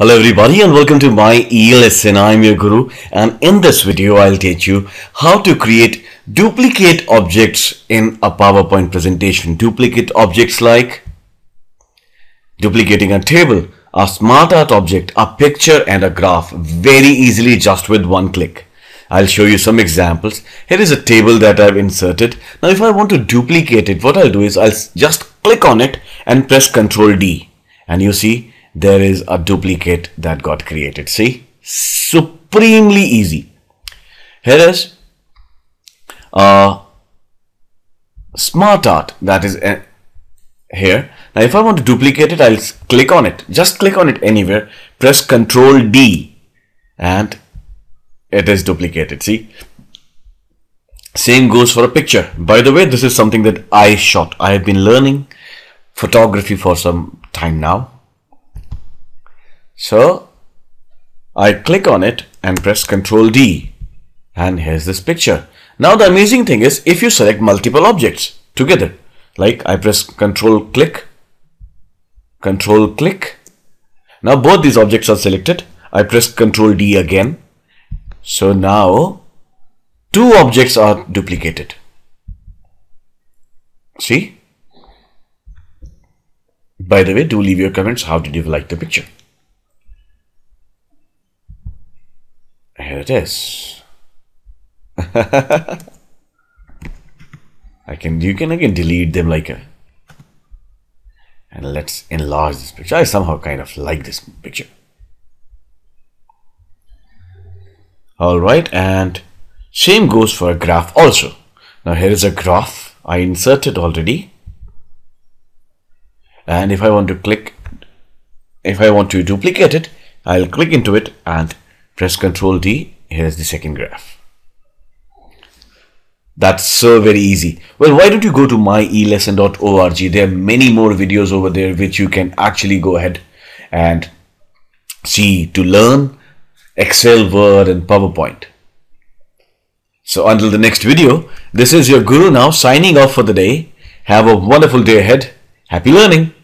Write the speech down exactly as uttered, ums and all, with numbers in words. Hello everybody and welcome to my e lesson. I'm your guru, and in this video I'll teach you how to create duplicate objects in a PowerPoint presentation. Duplicate objects like duplicating a table, a SmartArt object, a picture and a graph very easily just with one click. I'll show you some examples. Here is a table that I've inserted. Now if I want to duplicate it, what I'll do is I'll just click on it and press control D, and you see there is a duplicate that got created. See, supremely easy. Here is a SmartArt that is here. Now if I want to duplicate it, I'll click on it, just click on it anywhere, press control D, and it is duplicated. See, same goes for a picture. By the way, this is something that I shot. I have been learning photography for some time now. So I click on it and press control D, and here's this picture. Now the amazing thing is, if you select multiple objects together, like I press control click, control click. Now both these objects are selected. I press control D again. So now two objects are duplicated. See? By the way, do leave your comments. How did you like the picture? Here it is. I can you can again delete them like a, and let's enlarge this picture. I somehow kind of like this picture. Alright, and same goes for a graph also. Now here is a graph I inserted already. And if I want to click, if I want to duplicate it, I'll click into it and press control D. Here's the second graph. That's so very easy. Well, why don't you go to my e lesson dot org? There are many more videos over there which you can actually go ahead and see to learn Excel, Word and PowerPoint. So until the next video, this is your guru now signing off for the day. Have a wonderful day ahead. Happy learning.